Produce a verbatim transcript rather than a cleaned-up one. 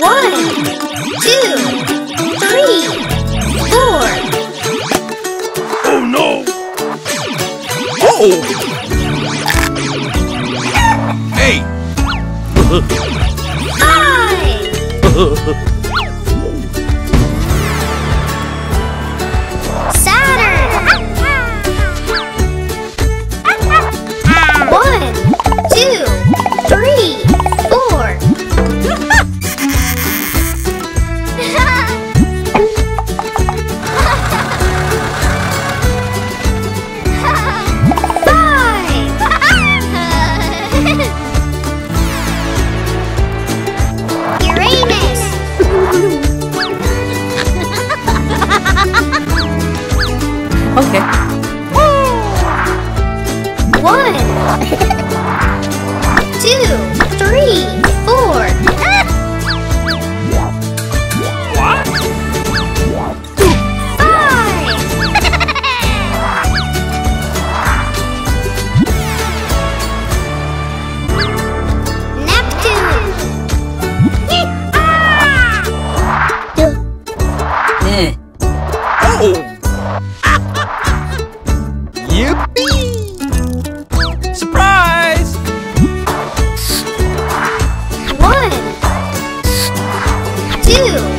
one, two, three, four. Oh no! Oh! Hey! Five! Okay. One, two, three, four. What? Five. Neptune. Ah. Oh. Yippee! Surprise! One, two.